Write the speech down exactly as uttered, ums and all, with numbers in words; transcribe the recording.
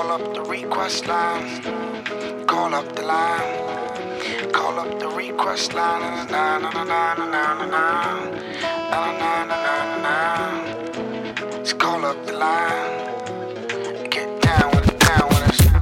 Call up the request line. Call up the line. Call up the request line. Na na na na na na na na na na.